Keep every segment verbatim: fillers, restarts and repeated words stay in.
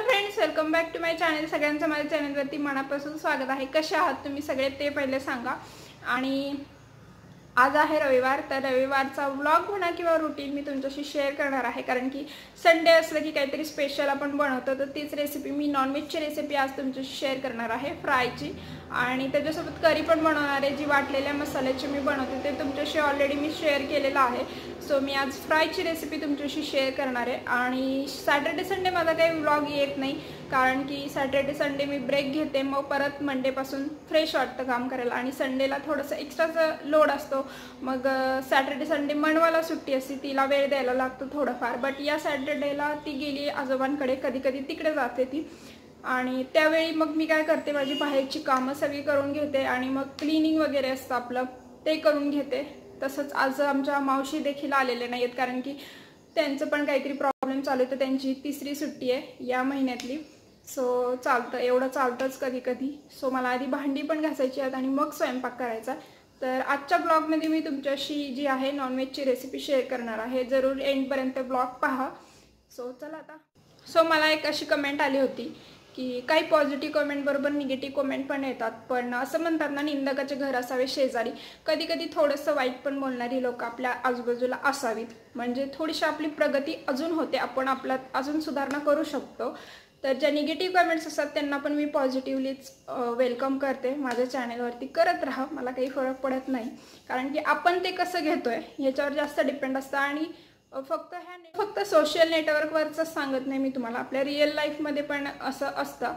Hello friends, welcome back to my channel. सगळ्यांचं माझ्या चॅनलवरती मनापासून स्वागत आहे. कसे आहात तुम्ही सगळे ते पहिले सांगा. आणि आज आहे रविवार, तर रविवारचा व्लॉग म्हणा किंवा रुटीन मी तुमच्याशी शेअर करणार आहे. कारण की संडे असलं की काहीतरी स्पेशल आपण बनवतो, तर तीच रेसिपी मी नॉनव्हेजची रेसिपी आज तुमच्याशी शेअर करणार आहे, फ्रायची. आणि त्याच्यासोबत करी पण बनवणार आहे, जी वाटलेल्या मसाल्याची मी बनवते ते तुमच्याशी ऑलरेडी मी शेअर केलेलं आहे. सो मी आज फ्रायची रेसिपी तुमच्याशी शेअर करणार आहे. आणि सॅटर्डे संडे माझा काही व्लॉग येत नाही, कारण की सॅटर्डे संडे मी ब्रेक घेते, मग परत मंडेपासून फ्रेश वाटतं काम करायला. आणि संडेला थोडंसं एक्स्ट्राचा लोड असतो, मग सॅटर्डे संडे मनवाला सुट्टी असते, तिला वेळ द्यायला लागतो थोडंफार. बट या सॅटर्डेला ती गेली आजोबांकडे, कधी कधी तिकडे जाते ती. आणि त्यावेळी मग मी काय करते, माझी बाहेरची कामं सगळी करून घेते आणि मग क्लिनिंग वगैरे असतं आपलं ते करून घेते. तसंच आज आमच्या मावशी देखील आलेले नाही आहेत, कारण की त्यांचं पण काहीतरी प्रॉब्लेम चालू आहे. तर त्यांची तिसरी सुट्टी आहे या महिन्यातली. सो चालतं, एवढं चालतंच कधी कधी. सो मला आधी भांडी पण घासायची आहेत आणि मग स्वयंपाक करायचा. तर आजच्या ब्लॉगमध्ये मी तुमच्याशी जी आहे नॉनव्हेजची रेसिपी शेअर करणार आहे. जरूर एंडपर्यंत ब्लॉग पहा. सो चला आता. सो मला एक अशी कमेंट आली होती की काही पॉझिटिव्ह कमेंटबरोबर निगेटिव्ह कमेंट पण येतात. पण असं म्हणतात ना, निंदकाचे घर असावे शेजारी. कधी कधी थोडंसं वाईट पण बोलणारी लोक आपल्या आजूबाजूला असावीत, म्हणजे थोडीशी आपली प्रगती अजून होते, आपण आपल्यात अजून सुधारणा करू शकतो. तर ज्या निगेटिव्ह कमेंट्स असतात त्यांना पण मी पॉझिटिव्हलीच वेलकम करते. माझ्या चॅनलवरती करत राहा, मला काही फरक पडत नाही, कारण की आपण ते कसं घेतो आहे ह्याच्यावर जास्त डिपेंड असतं. आणि फक्त ह्या फक्त सोशल नेटवर्कवरच सांगत नाही मी तुम्हाला, आपल्या रिअल लाईफमध्ये पण असं असतं.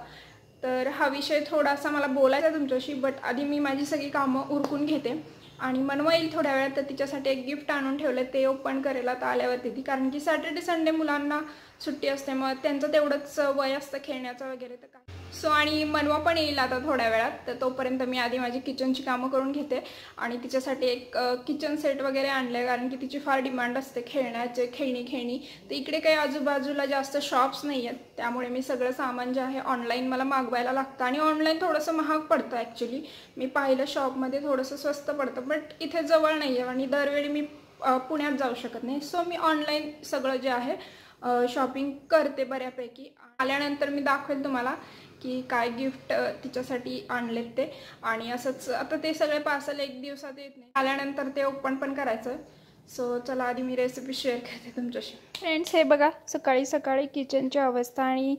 तर हा विषय थोडासा मला बोलायचा तुमच्याशी, बट आधी मी माझी सगळी कामं उरकून घेते. आणि मनवा येईल थोड्या वेळात, तर तिच्यासाठी एक गिफ्ट आणून ठेवलं, ते ओपन करायला आता आल्यावरती ती. कारण की सॅटर्डे संडे मुलांना सुट्टी असते, मग त्यांचं तेवढंच वय असतं खेळण्याचं वगैरे. तर काय सो आणि मनवा पण येईल आता थोड्या वेळात, तर तोपर्यंत मी आधी माझी किचनची कामं करून घेते. आणि तिच्यासाठी एक किचन सेट वगैरे आणलं आहे, कारण की तिची फार डिमांड असते खेळण्याचे, खेळणी खेळणी. तर इकडे काही आजूबाजूला जास्त शॉप्स नाही आहेत, त्यामुळे मी सगळं सामान जे आहे ऑनलाईन मला मागवायला लागतं. आणि ऑनलाईन थोडंसं महाग पडतं ॲक्च्युली, मी पाहिलं शॉपमध्ये थोडंसं स्वस्त पडतं. बट इथे जवळ नाही आहे आणि दरवेळी मी पुण्यात जाऊ शकत नाही. सो मी ऑनलाईन सगळं जे आहे शॉपिंग करते बऱ्यापैकी. आल्यानंतर मी दाखवेल तुम्हाला की काय गिफ्ट तिच्यासाठी आणलेत ते. आणि असंच आता ते सगळे पार्सल एक दिवसात येत नाही, आल्यानंतर ते ओपन पण करायचं. सो चला आधी मी रेसिपी शेअर करते तुमच्याशी. फ्रेंड्स हे बघा, सकाळी सकाळी किचनची अवस्था. आणि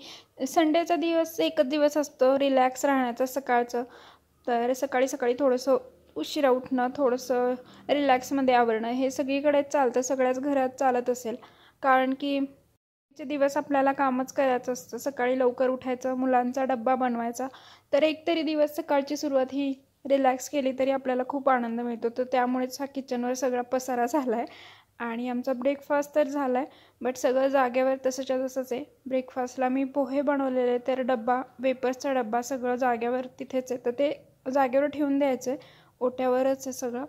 संडेचा दिवस एकच दिवस असतो रिलॅक्स राहण्याचा सकाळचं. तर सकाळी सकाळी थोडंसं उशिरा उठणं, थोडंसं रिलॅक्समध्ये आवरणं, हे सगळीकडेच चालतं, सगळ्याच घरात चालत असेल. कारण की चे दिवस आपल्याला कामच करायचं असतं, सकाळी लवकर उठायचं, मुलांचा डब्बा बनवायचा. तर एक तरी दिवस सकाळची सुरुवात ही रिलॅक्स केली तरी आपल्याला खूप आनंद मिळतो. तर त्यामुळेच हा किचनवर सगळा पसारा झाला आहे. आणि आमचा ब्रेकफास्ट तर झाला आहे, बट सगळं जागेवर तसंच्या तसंच आहे. ब्रेकफास्टला मी पोहे बनवलेले, तर डब्बा वेपर्सचा डब्बा सगळं जागेवर तिथेच आहे, तर ते जागेवर ठेवून द्यायचं आहे, ओट्यावरच आहे सगळं.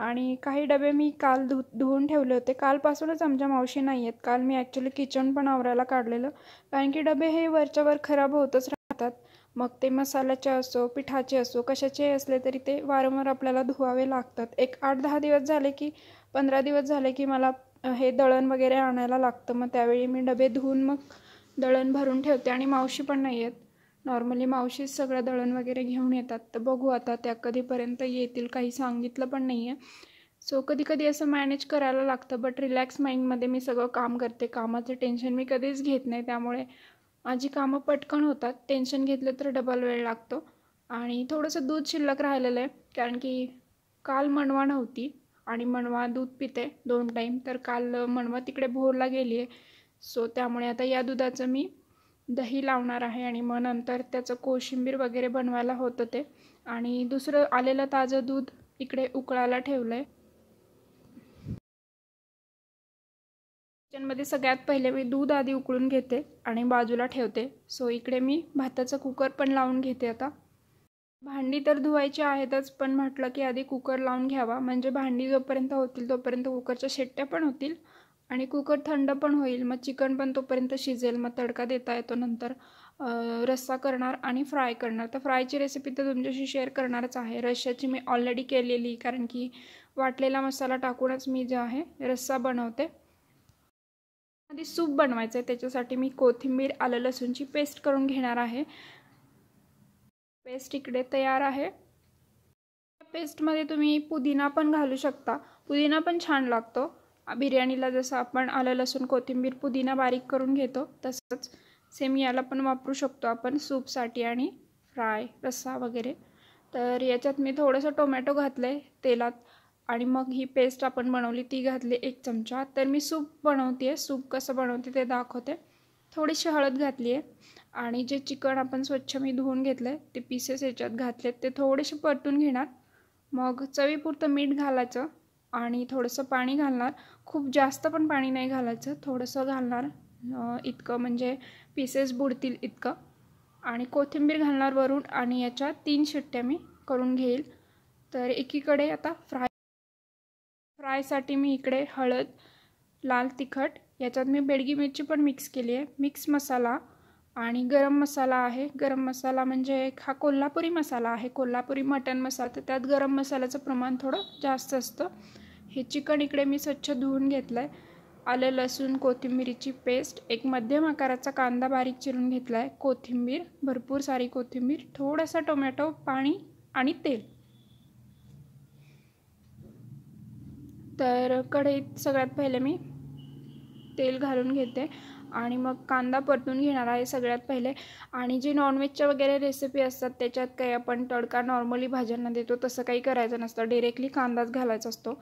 आणि काही डबे मी काल धु धुवून ठेवले होते. कालपासूनच आमच्या मावशी नाही आहेत, काल मी ॲक्च्युली किचन पण आवरायला काढलेलं, कारण की डबे हे वरच्यावर खराब होतच राहतात. मग ते मसाल्याचे असो, पिठाचे असो, कशाचे असले तरी ते वारंवार आपल्याला धुवावे लागतात. एक आठ दहा दिवस झाले की पंधरा दिवस झाले की मला हे दळण वगैरे आणायला लागतं, मग त्यावेळी मी डबे धुवून मग दळण भरून ठेवते. आणि मावशी पण नाही आहेत, नॉर्मली मावशीच सगळं दळण वगैरे घेऊन येतात. तर बघू आता त्या कधीपर्यंत येतील, काही सांगितलं पण नाही आहे. सो कधी कधी असं मॅनेज करायला लागतं, बट रिलॅक्स माइंडमध्ये मी सगळं काम करते. कामाचं टेन्शन मी कधीच घेत नाही, त्यामुळे माझी कामं पटकन होतात. टेन्शन घेतलं तर डबल वेळ लागतो. आणि थोडंसं दूध शिल्लक राहिलेलं आहे, कारण की काल मनवा नव्हती आणि मनवा दूध पिते दोन टाईम. तर काल मनवा तिकडे भोरला गेली आहे, सो त्यामुळे आता या दुधाचं मी दही लावणार आहे. आणि मग नंतर त्याचं कोशिंबीर वगैरे बनवायला होतं ते. आणि दुसरं आलेलं ताजं दूध इकडे उकळायला ठेवलं आहे. किचनमध्ये सगळ्यात पहिले मी दूध आधी उकळून घेते आणि बाजूला ठेवते. सो इकडे मी भाताचं कुकर पण लावून घेते. आता भांडी तर धुवायची आहेतच, पण म्हटलं की आधी कुकर लावून घ्यावा, म्हणजे भांडी जोपर्यंत होतील तोपर्यंत कुकरच्या शेट्ट्या पण होतील आणि कुकर थंड पण होईल. मग चिकन पण तोपर्यंत शिजेल, मग तडका देता येतो, नंतर रस्सा करणार आणि फ्राय करणार. तर फ्रायची रेसिपी तर तुमच्याशी शेअर करणारच आहे. रश्श्याची मी ऑलरेडी केलेली, कारण की वाटलेला मसाला टाकूनच मी जे आहे रस्सा बनवते. आधी सूप बनवायचं आहे, त्याच्यासाठी मी कोथिंबीर आलं लसूणची पेस्ट करून घेणार आहे। पेस्ट इकडे तयार आहे। पेस्टमध्ये तुम्ही पुदिना पण घालू शकता, पुदिना पण छान लागतो बिर्याणीला। जसं आपण आलं लसूण कोथिंबीर पुदिना बारीक करून घेतो तसंच सेम याला पण वापरू शकतो आपण सूपसाठी आणि फ्राय रस्सा वगैरे। तर याच्यात मी थोडंसं टोमॅटो घातले तेलात आणि मग ही पेस्ट आपण बनवली ती घातली एक चमचा। तर मी सूप बनवते, सूप कसं बनवते ते दाखवते। थोडीशी हळद घातली आहे आणि जे चिकन आपण स्वच्छ मी धुवून घेतलं आहे ते पीसेस याच्यात घातलेत, ते थोडेसे परतून घेणार। मग चवीपुरतं मीठ घालायचं आणि थोडंसं पाणी घालणार, खूप जास्त पण पाणी नाही घालायचं, थोडंसं घालणार इतकं म्हणजे पीसेस बुडतील इतकं। आणि कोथिंबीर घालणार वरून आणि याच्या तीन शिट्ट्या मी करून घेईल। तर एकीकडे आता फ्राय फ्रायसाठी मी इकडे हळद लाल तिखट याच्यात मी बेडगी मिरची पण मिक्स केली आहे, मिक्स मसाला आणि गरम मसाला आहे। गरम मसाला म्हणजे हा कोल्हापुरी मसाला आहे, कोल्हापुरी मटण मसाला, तर त्यात गरम मसाल्याचं प्रमाण थोडं जास्त असतं। हे चिकन इकडे मी स्वच्छ धुवून घेतलं आहे। आलं लसूण कोथिंबीरीची पेस्ट, एक मध्यम आकाराचा कांदा बारीक चिरून घेतला आहे, कोथिंबीर भरपूर सारी कोथिंबीर, थोडासा टोमॅटो, पाणी आणि तेल। तर कढईत सगळ्यात पहिले मी तेल घालून घेते आणि मग कांदा परतून घेणार आहे सगळ्यात पहिले। आणि जे नॉनव्हेजच्या वगैरे रेसिपी असतात त्याच्यात काही आपण तडका नॉर्मली भाज्यांना देतो तसं काही करायचं नसतं, डिरेक्टली कांदाच घालायचा असतो।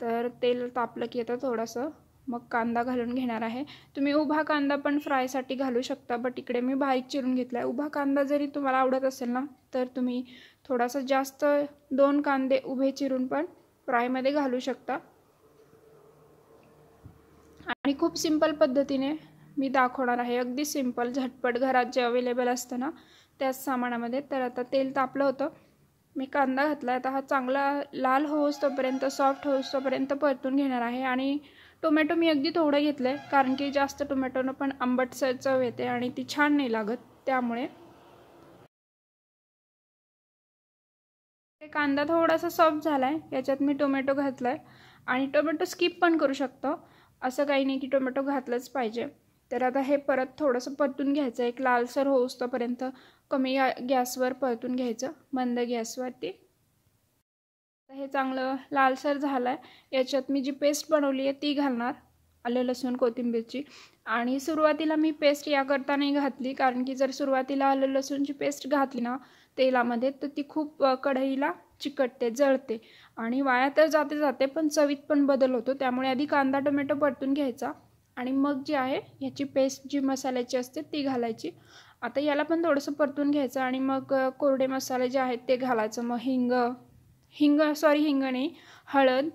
तर तेल तापलं की आता थोडंसं मग कांदा घालून घेणार आहे। तुम्ही उभा कांदा पण फ्रायसाठी घालू शकता, बट इकडे मी बारीक चिरून घेतला आहे। उभा कांदा जरी तुम्हाला आवडत असेल ना तर तुम्ही थोडासा जास्त दोन कांदे उभे चिरून पण फ्रायमध्ये घालू शकता। आणि खूप सिंपल पद्धतीने मी दाखवणार आहे, अगदी सिंपल झटपट घरात जे अवेलेबल असतं ना त्याच सामानामध्ये। तर आता तेल तापलं होतं, मी कांदा घातला, आता हा चांगला लाल होईस्तोपर्यंत सॉफ्ट होईस्तोपर्यंत परतून घेणार आहे। आणि टोमॅटो मी अगदी थोडं घेतलं आहे कारण की जास्त टोमॅटोनं पण आंबटसर चव येते आणि ती छान नाही लागत, त्यामुळे कांदा थोडासा सॉफ्ट झाला आहे याच्यात मी टोमॅटो घातला आहे। आणि टोमॅटो स्किप पण करू शकतो, असं काही नाही की टोमॅटो घातलंच पाहिजे। तर आता हे परत थोडंसं परतून घ्यायचं, एक लालसर होईस्तोपर्यंत कमी गॅसवर परतून घ्यायचं, मंद गॅसवरती। हे चांगलं लालसर झालं आहे, याच्यात मी जी पेस्ट बनवली आहे ती घालणार, आलं लसूण कोथिंबीरची। आणि सुरुवातीला मी पेस्ट याकरता नाही घातली कारण की जर सुरुवातीला आलं लसूणची पेस्ट घातली ना तेलामध्ये तर ती खूप कढईला चिकटते, जळते आणि वाया तर जाते जाते पण चवीत पण बदल होतो, त्यामुळे आधी कांदा टोमॅटो परतून घ्यायचा आणि मग जी आहे याची पेस्ट जी मसाल्याची असते ती घालायची। आता याला पण थोडंसं परतून घ्यायचं आणि मग कोरडे मसाले जे आहेत ते घालायचं, मग हिंग हिंग सॉरी हिंग नाही हळद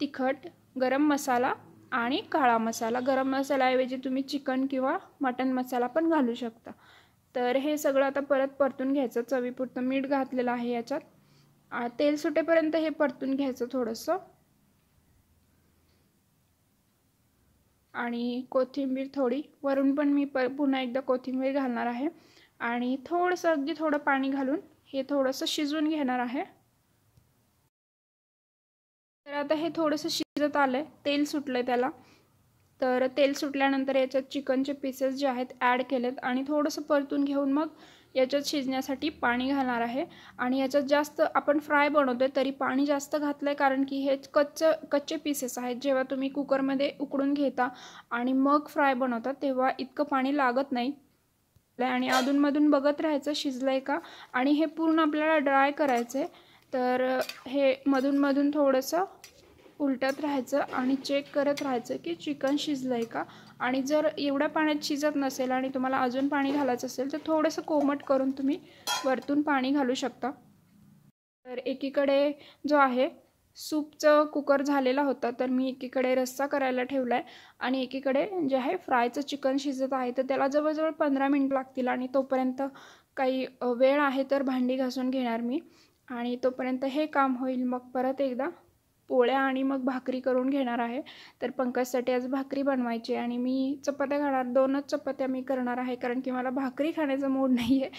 तिखट गरम मसाला आणि काळा मसाला। गरम मसाल्याऐवजी तुम्ही चिकन किंवा मटण मसाला पण घालू शकता। तर हे सगळं आता परत परतून घ्यायचं, चवीपुरतं मीठ घातलेलं आहे याच्यात। तेल सुटेपर्यंत हे परतून घ्यायचं थोडंसं। आणि कोथिंबीर थोडी वरून पण मी प पुन्हा एकदा कोथिंबीर घालणार आहे आणि थोडंसं अगदी थोडं पाणी घालून हे थोडंसं शिजवून घेणार आहे। तर आता हे थोडंसं शिजत आलं आहे, तेल सुटलं आहे त्याला। तर तेल सुटल्यानंतर याच्यात चिकनचे पीसेस जे आहेत ॲड केलेत आणि थोडंसं परतून घेऊन मग याच्यात शिजण्यासाठी पाणी घालणार आहे। आणि याच्यात जास्त आपण फ्राय बनवतो तरी पाणी जास्त घातलं आहे कारण की हे कच्चे कच्चे पीसेस आहेत, जेव्हा तुम्ही कुकरमध्ये उकडून घेता आणि मग फ्राय बनवता तेव्हा इतकं पाणी लागत नाही। आणि अधूनमधून बघत राहायचं शिजलं आहे का, आणि हे पूर्ण आपल्याला ड्राय करायचं आहे। तर हे मधूनमधून थोडंसं उलटत राहायचं आणि चेक करत राहायचं की चिकन शिजलं आहे का। आणि जर एवढ्या पाण्यात शिजत नसेल आणि तुम्हाला अजून पाणी घालायचं असेल तर थोडंसं कोमट करून तुम्ही वरतून पाणी घालू शकता। तर एकीकडे जो आहे सूपचं कुकर झालेला होता, तर मी एकीकडे रस्सा करायला ठेवला आहे आणि एकीकडे जे आहे फ्रायचं चिकन शिजत आहे। तर त्याला जवळजवळ पंधरा मिनटं लागतील आणि तोपर्यंत काही वेळ आहे तर भांडी घासून घेणार मी, आणि तोपर्यंत हे काम होईल। मग परत एकदा पोळ्या आणि मग भाकरी करून घेणार आहे। तर पंकजसाठी आज भाकरी बनवायची आणि मी चपात्या खाणार, दोनच चपात्या मी करणार आहे कारण की मला भाकरी खाण्याचा मूड नाही आहे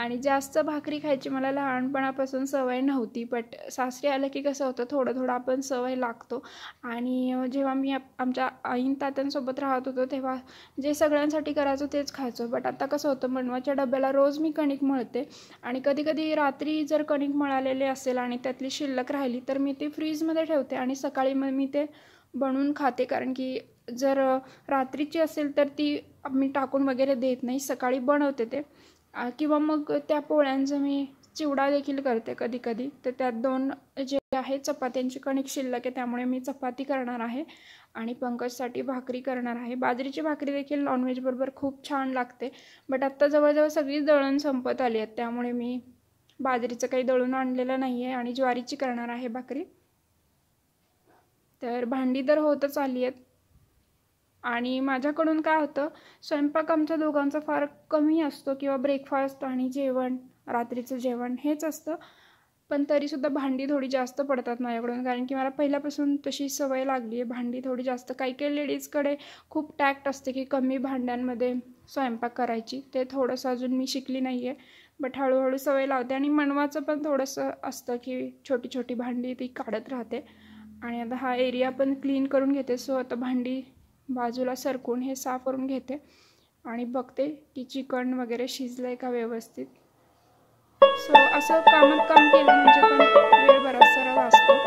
आणि जास्त भाकरी खायची मला लहानपणापासून सवय नव्हती, बट सासरी आलं की कसं होतं थोडं थोडं आपण सवय लागतो। आणि जेव्हा मी आमच्या आईन तात्यांसोबत राहत होतो तेव्हा जे सगळ्यांसाठी करायचो तेच खायचो, बट आता कसं होतं मनवाच्या डब्याला रोज मी कणिक मळते आणि कधी कधी रात्री जर कणिक मळालेले असेल आणि त्यातली शिल्लक राहिली तर मी ती फ्रीजमध्ये ठेवते आणि सकाळी मग मी ते बनवून खाते कारण की जर रात्रीची असेल तर ती मी टाकून वगैरे देत नाही, सकाळी बनवते ते। किंवा मग त्या पोळ्यांचं मी चिवडा देखील करते कधी कधी। तर त्यात दोन जे आहे चपात्यांची कणिक शिल्लक आहे त्यामुळे मी चपाती करणार आहे आणि पंकजसाठी भाकरी करणार आहे। बाजरीची भाकरी देखील नॉनव्हेजबरोबर खूप छान लागते, बट आत्ता जवळजवळ सगळी दळण संपत आली आहेत त्यामुळे मी बाजरीचं काही दळून आणलेलं नाही आहे आणि ज्वारीची करणार आहे भाकरी। तर भांडी तर होतच आली आहेत आणि माझ्याकडून काय होतं स्वयंपाक आमच्या दोघांचा फार कमी असतो किंवा ब्रेकफास्ट आणि जेवण रात्रीचं जेवण हेच असतं, पण तरीसुद्धा भांडी थोडी जास्त पडतात माझ्याकडून कारण की मला पहिल्यापासून तशी सवय लागली आहे भांडी थोडी जास्त। काही काही लेडीजकडे खूप टॅक्ट असते की कमी भांड्यांमध्ये स्वयंपाक करायची, ते थोडंसं अजून मी शिकली नाही आहे बट हळूहळू सवय लावते। आणि मनवाचं पण थोडंसं असतं की छोटी छोटी भांडी ती काढत राहते आणि आता हा एरिया पण क्लीन करून घेते, सो आता भांडी बाजूला सरकून हे साफ करून घेते आणि बघते की चिकन वगैरे शिजलं आहे का व्यवस्थित। सो असं कामात काम केलं म्हणजे पण वेळ बराच सारा वाचतो।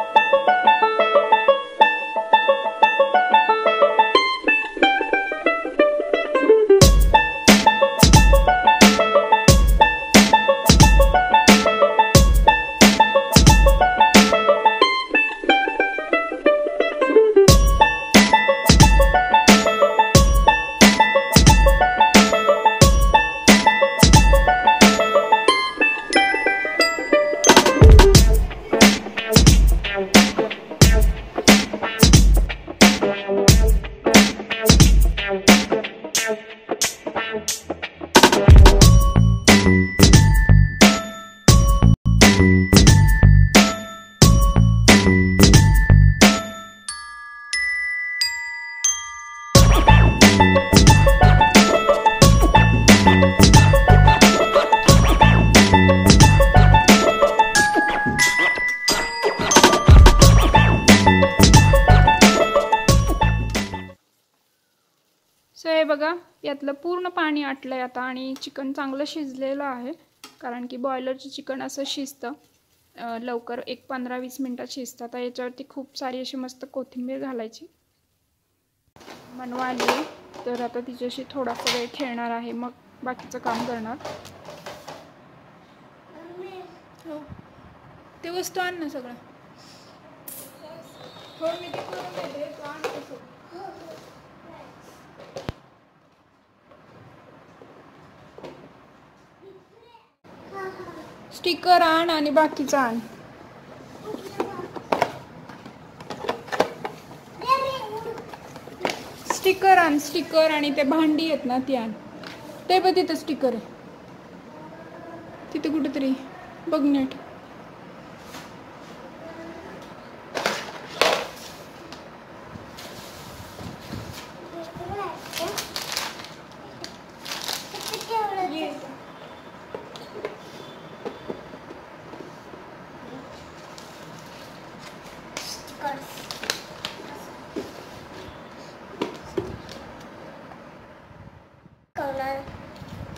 सो हे बघा यातलं पूर्ण पाणी आटलं आहे आता आणि चिकन चांगलं शिजलेलं आहे कारण की बॉयलरचं चिकन असं शिजतं लवकर, एक पंधरा वीस मिनटात शिजतं। आता याच्यावरती खूप सारी अशी मस्त कोथिंबीर घालायची। मनवा आली तर आता तिच्याशी थोडासा वेळ खेळणार आहे मग बाकीचं काम करणार। हो ते वस्तू आण ना सगळं स्टिकर आण आणि बाकीचं आण। स्टिकर आण स्टिकर आणि ते भांडी आहेत ना ती आण, ते बघ तिथं स्टिकर आहे तिथे कुठेतरी बघ नीट।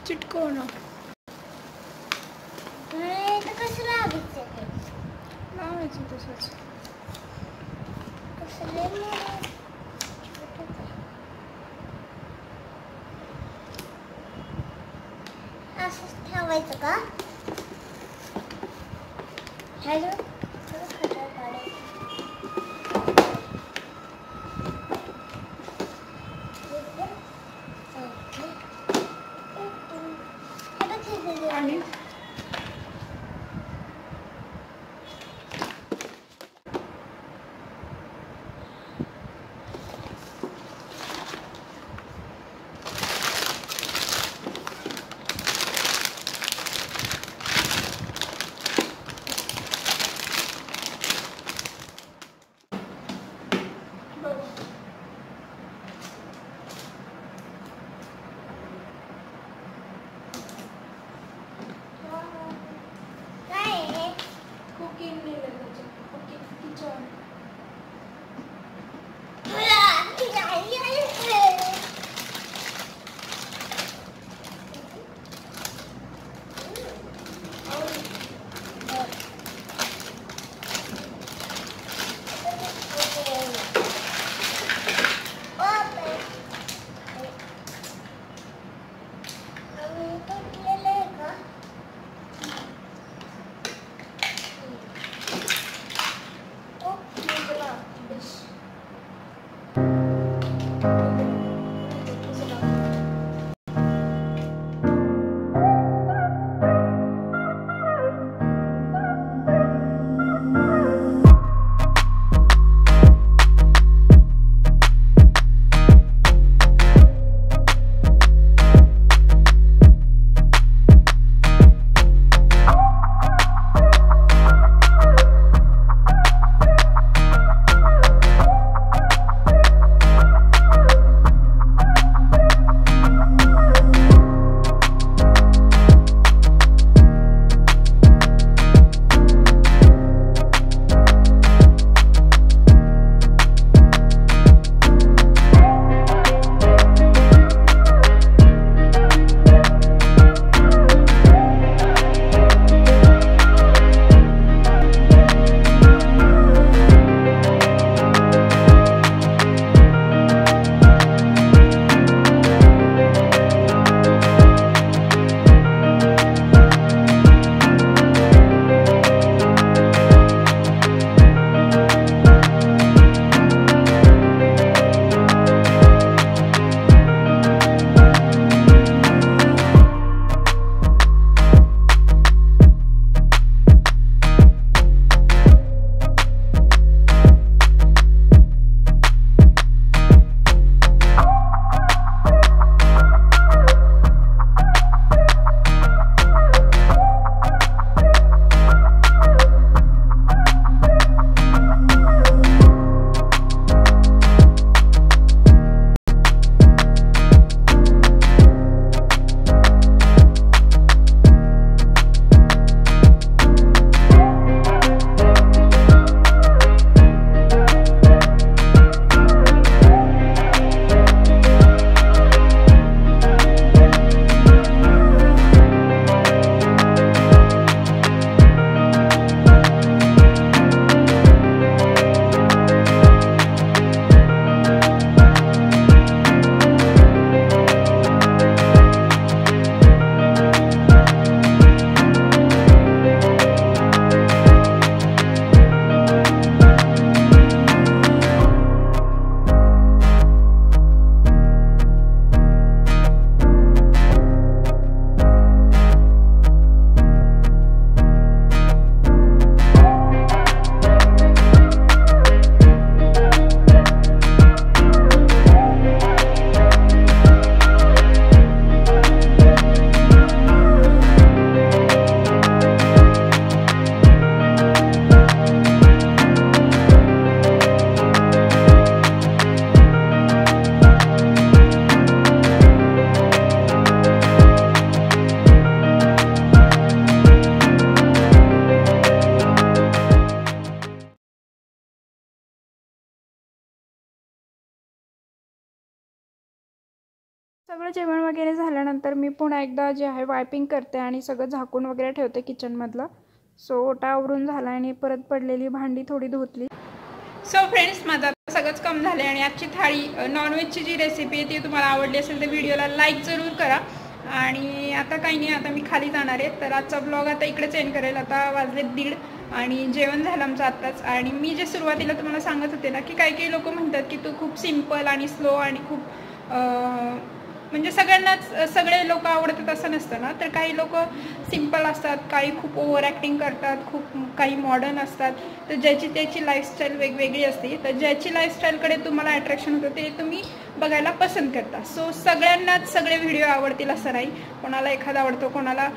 चिटकवण कसं लावायचं तसंच असंच ठेवायचं का? हॅलो त्यामुळे जेवण वगैरे झाल्यानंतर मी पुन्हा एकदा जे आहे वायपिंग करते आणि सगळं झाकून वगैरे ठेवते किचनमधलं. सो ओटा आवरून झाला आणि परत पडलेली भांडी थोडी धुतली. सो फ्रेंड्स, माझं सगळंच कम झालं आणि आजची थाळी नॉनव्हेजची जी रेसिपी आहे ती तुम्हाला आवडली असेल तर व्हिडिओला लाईक जरूर करा. आणि आता काही नाही, आता मी खाली जाणार आहे, तर आजचा ब्लॉग आता इकडेच एंड करेल. आता वाजले दीड आणि जेवण झालं आमचं आत्ताच. आणि मी जे सुरुवातीला तुम्हाला सांगत होते ना की काही काही लोक म्हणतात की तू खूप सिम्पल आणि स्लो आणि खूप म्हणजे सगळ्यांनाच सगळे लोक आवडतात असं नसतं ना. तर काही लोक सिम्पल असतात, काही खूप ओव्हर ॲक्टिंग करतात, खूप काही मॉडर्न असतात. तर ज्याची त्याची लाईफस्टाईल वेगवेगळी असते. तर ज्याची लाईफस्टाईलकडे तुम्हाला अट्रॅक्शन होतं ते तुम्ही बघायला पसंत करता. सो सगळ्यांनाच सगळे व्हिडिओ आवडतील असं नाही. कोणाला एखादा आवडतो, कोणाला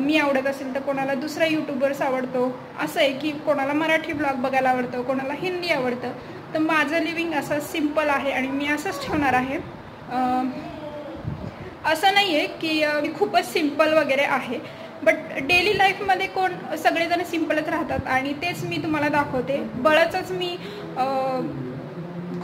मी आवडत असेल तर कोणाला दुसरा यूट्यूबर्स आवडतो. असं आहे की कोणाला मराठी ब्लॉग बघायला आवडतं, कोणाला हिंदी आवडतं. तर माझं लिव्हिंग असं सिम्पल आहे आणि मी असंच ठेवणार आहे. असं नाही आहे की मी खूपच सिम्पल वगैरे आहे, बट डेली लाईफमध्ये कोण सगळेजण सिम्पलच राहतात आणि तेच मी तुम्हाला दाखवते. बळचच मी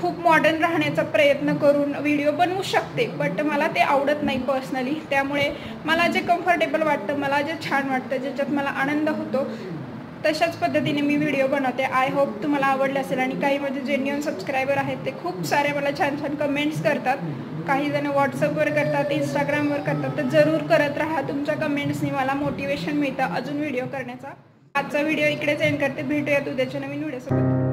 खूप मॉडर्न राहण्याचा प्रयत्न करून व्हिडिओ बनवू शकते, बट मला ते आवडत नाही पर्सनली. त्यामुळे मला जे कम्फर्टेबल वाटतं, मला जे छान वाटतं, ज्याच्यात मला आनंद होतो, तशाच पद्धतीने मी व्हिडिओ बनवते. आय होप तुम्हाला आवडलं असेल. आणि काही माझे जेन्युइन सबस्क्रायबर आहेत ते खूप सारे मला छान छान कमेंट्स करतात. काही जण व्हॉट्सअपवर करतात, इंस्टाग्रामवर करतात. तर जरूर करत राहा, तुमच्या कमेंट्सनी मला मोटिवेशन मिळतं अजून व्हिडिओ करण्याचा. आजचा व्हिडिओ इकडेच एंड करते. भेटूयात उद्याच्या नवीन व्हिडिओसोबत.